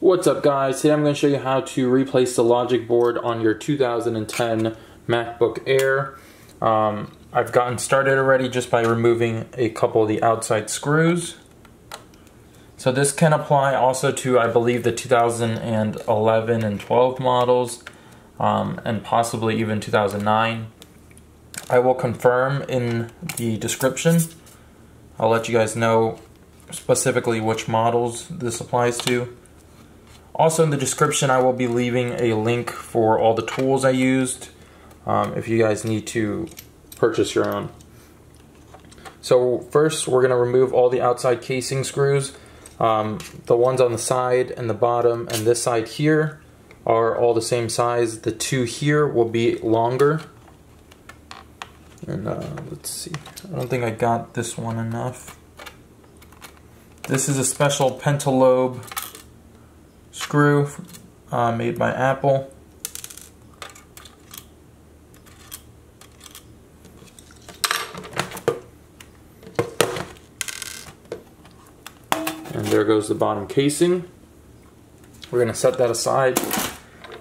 What's up guys, today I'm going to show you how to replace the logic board on your 2010 MacBook Air. I've gotten started already just by removing a couple of the outside screws. So this can apply also to, I believe, the 2011 and 12 models and possibly even 2009. I will confirm in the description. I'll let you guys know specifically which models this applies to. Also in the description I will be leaving a link for all the tools I used if you guys need to purchase your own. So first we're going to remove all the outside casing screws. The ones on the side and the bottom and this side here are all the same size. The two here will be longer. And let's see, I don't think I got this one enough. This is a special pentalobe screw made by Apple. And there goes the bottom casing. We're going to set that aside.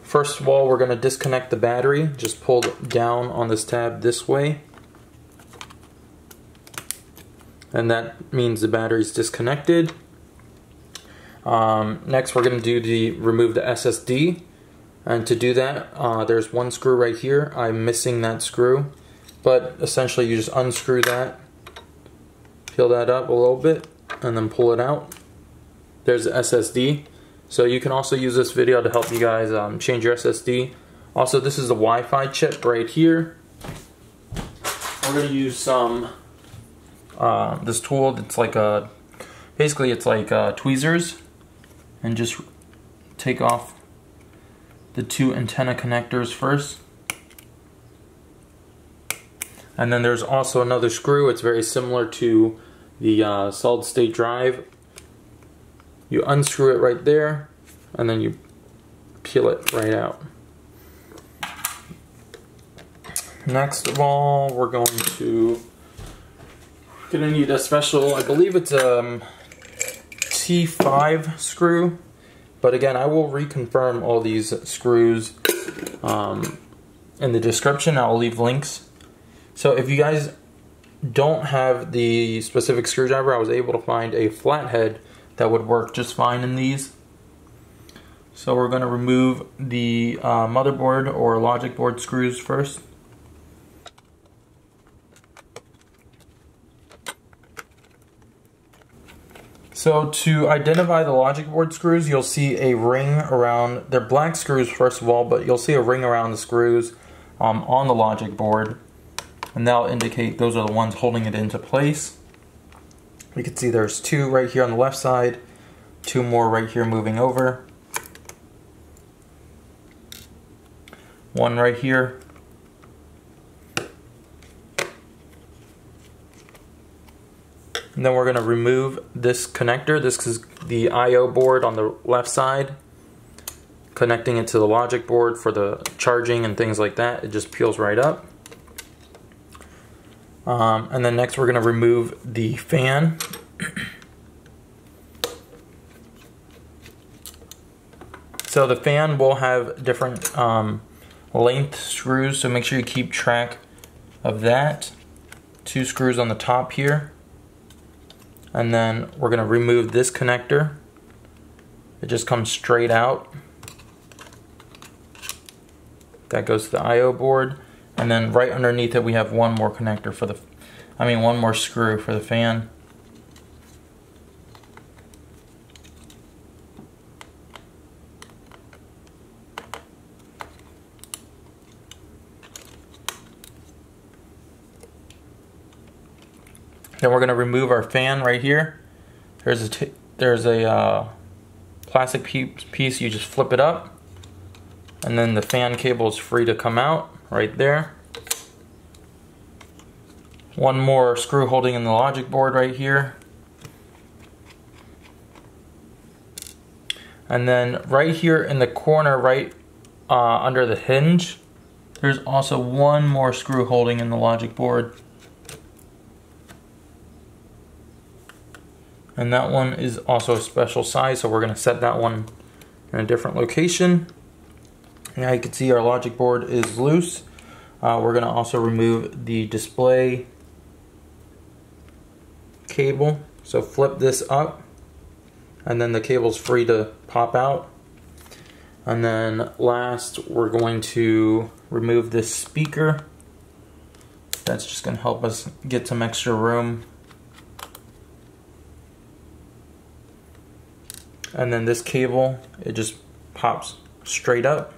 First of all, we're going to disconnect the battery. Just pull down on this tab this way. And that means the battery's disconnected. Next we're going to remove the SSD, and to do that there's one screw right here. I'm missing that screw, but essentially you just unscrew that, peel that up a little bit, and then pull it out. There's the SSD. So you can also use this video to help you guys change your SSD. Also, this is the Wi-Fi chip right here. We're going to use some this tool that's like a, basically it's like tweezers, and just take off the two antenna connectors first. And then there's also another screw. It's very similar to the solid state drive. You unscrew it right there and then you peel it right out. Next of all, we're gonna need a special, I believe it's T5 screw, but again I will reconfirm all these screws in the description. I'll leave links. So if you guys don't have the specific screwdriver, I was able to find a flathead that would work just fine in these. So we're going to remove the motherboard or logic board screws first. So to identify the logic board screws, you'll see a ring around, they're black screws first of all, but you'll see a ring around the screws on the logic board, and that'll indicate those are the ones holding it into place. You can see there's two right here on the left side, two more right here moving over, one right here. And then we're going to remove this connector. This is the I/O board on the left side, connecting it to the logic board for the charging and things like that. It just peels right up. And then next we're going to remove the fan. So the fan will have different length screws, so make sure you keep track of that. Two screws on the top here. And then we're going to remove this connector. It just comes straight out. That goes to the I/O board. And then right underneath it we have one more connector for the, one more screw for the fan. Then we're going to remove our fan right here. There's a plastic piece, you just flip it up, and then the fan cable is free to come out right there. One more screw holding in the logic board right here. And then right here in the corner, right under the hinge, there's also one more screw holding in the logic board. And that one is also a special size, so we're going to set that one in a different location. Now you can see our logic board is loose. We're going to also remove the display cable. So flip this up and then the cable's free to pop out. And then last, we're going to remove this speaker. That's just going to help us get some extra room. And then this cable, it just pops straight up.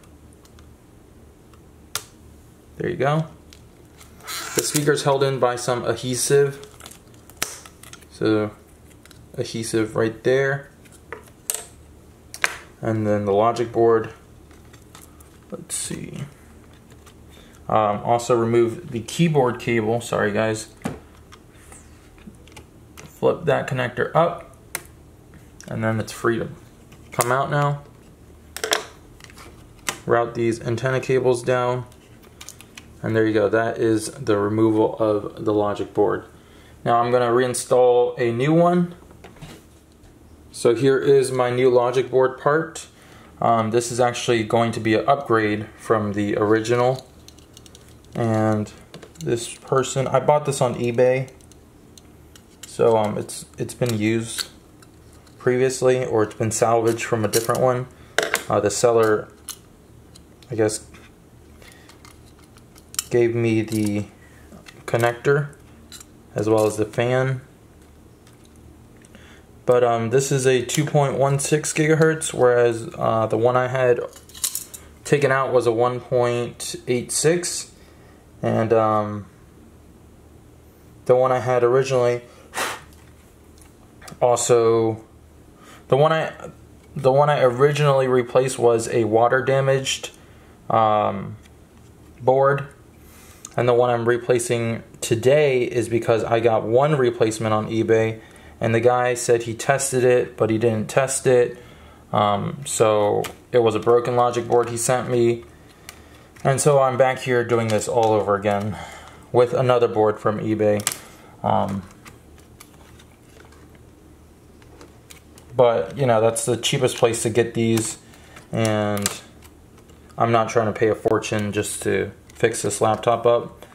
There you go. The speaker is held in by some adhesive. So adhesive right there. And then the logic board, let's see. Also remove the keyboard cable, sorry guys. Flip that connector up and then it's free to come out now. Route these antenna cables down and there you go, that is the removal of the logic board. Now I'm gonna reinstall a new one. So here is my new logic board part. This is actually going to be an upgrade from the original. And this person, I bought this on eBay. So it's been used previously, or it's been salvaged from a different one. The seller, I guess, gave me the connector as well as the fan. But this is a 2.16 gigahertz, whereas the one I had taken out was a 1.86, and the one I had originally also, the one I originally replaced was a water damaged board, and the one I'm replacing today is because I got one replacement on eBay. And the guy said he tested it, but he didn't test it. So it was a broken logic board he sent me. And so I'm back here doing this all over again with another board from eBay. But you know, that's the cheapest place to get these. And I'm not trying to pay a fortune just to fix this laptop up.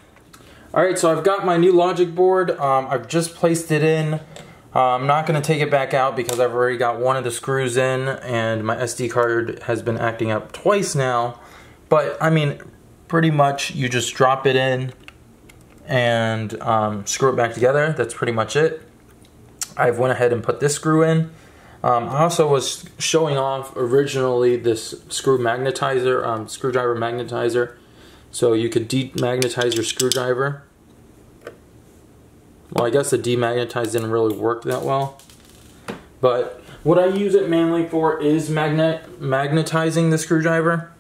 All right, so I've got my new logic board. I've just placed it in. I'm not going to take it back out because I've already got one of the screws in and my SD card has been acting up twice now. But I mean, pretty much you just drop it in and screw it back together. That's pretty much it. I've went ahead and put this screw in. I also was showing off originally this screwdriver magnetizer. So you could demagnetize your screwdriver. Well, I guess the demagnetize didn't really work that well. But what I use it mainly for is magnetizing the screwdriver.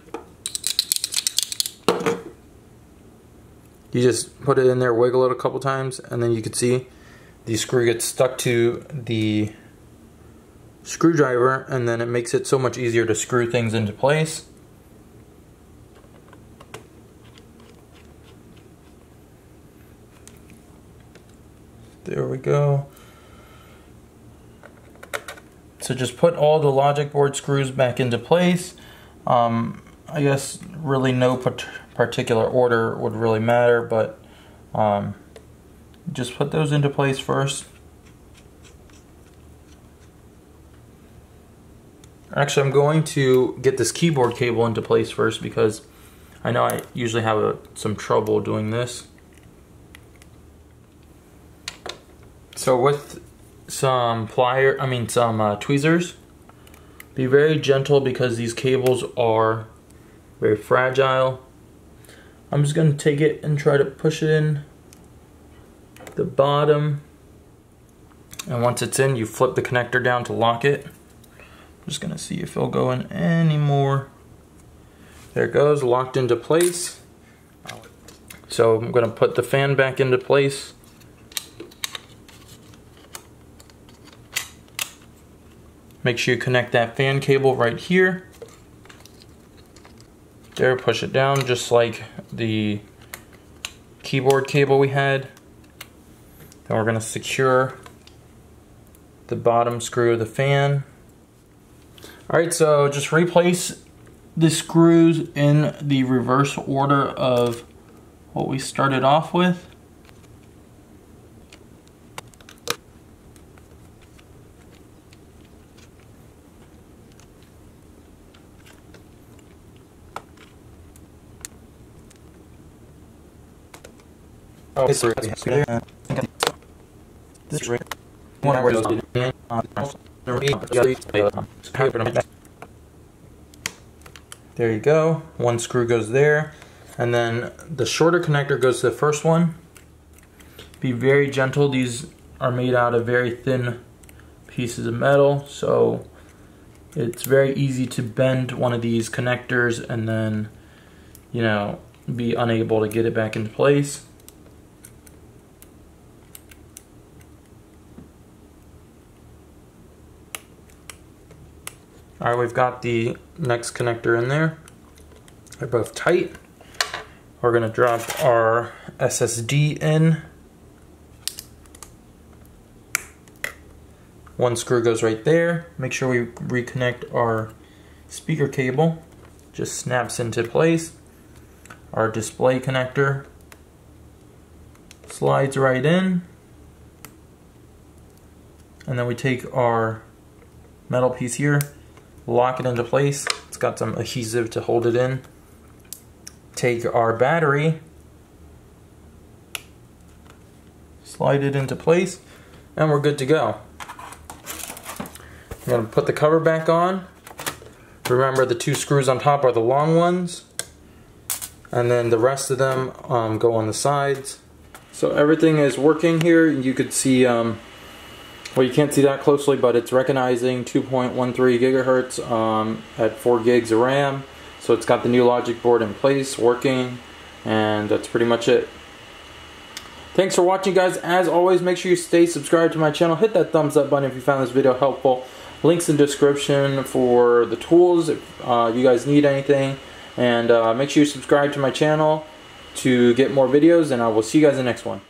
You just put it in there, wiggle it a couple times, and then you can see the screw gets stuck to the screwdriver, and then it makes it so much easier to screw things into place. There we go. So just put all the logic board screws back into place. I guess really no particular order would really matter, but just put those into place first. Actually, I'm going to get this keyboard cable into place first because I know I usually have some trouble doing this. So with some tweezers, be very gentle because these cables are very fragile. I'm just going to take it and try to push it in the bottom. And once it's in, you flip the connector down to lock it. I'm just going to see if it'll go in any more. There it goes, locked into place. So I'm going to put the fan back into place. Make sure you connect that fan cable right here. There, push it down just like the keyboard cable we had. Then we're going to secure the bottom screw of the fan. All right, so just replace the screws in the reverse order of what we started off with. Oh, it's there you go. One screw goes there, and then the shorter connector goes to the first one. Be very gentle. These are made out of very thin pieces of metal, so it's very easy to bend one of these connectors and then, you know, be unable to get it back into place. All right, we've got the next connector in there. They're both tight. We're gonna drop our SSD in. One screw goes right there. Make sure we reconnect our speaker cable. Just snaps into place. Our display connector slides right in. And then we take our metal piece here, lock it into place. It's got some adhesive to hold it in. Take our battery, slide it into place, and we're good to go. I'm gonna put the cover back on. Remember, the two screws on top are the long ones, and then the rest of them go on the sides. So everything is working here. You could see, well, you can't see that closely, but it's recognizing 2.13 gigahertz at 4 gigs of RAM. So it's got the new logic board in place, working, and that's pretty much it. Thanks for watching, guys. As always, make sure you stay subscribed to my channel. Hit that thumbs up button if you found this video helpful. Links in description for the tools if you guys need anything. And make sure you subscribe to my channel to get more videos, and I will see you guys in the next one.